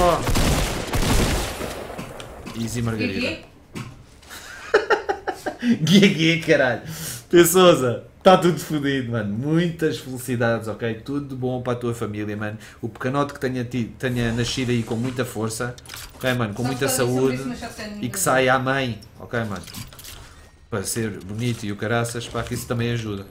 Oh. Easy, Margarida. GG, caralho. Pessoas, está tudo fodido, mano. Muitas felicidades, ok? Tudo de bom para a tua família, mano. O pequenote que tenha nascido aí com muita força, ok, mano? Com muita saúde e que saia à mãe, ok, mano? Para ser bonito e o caraças, para que isso também ajuda.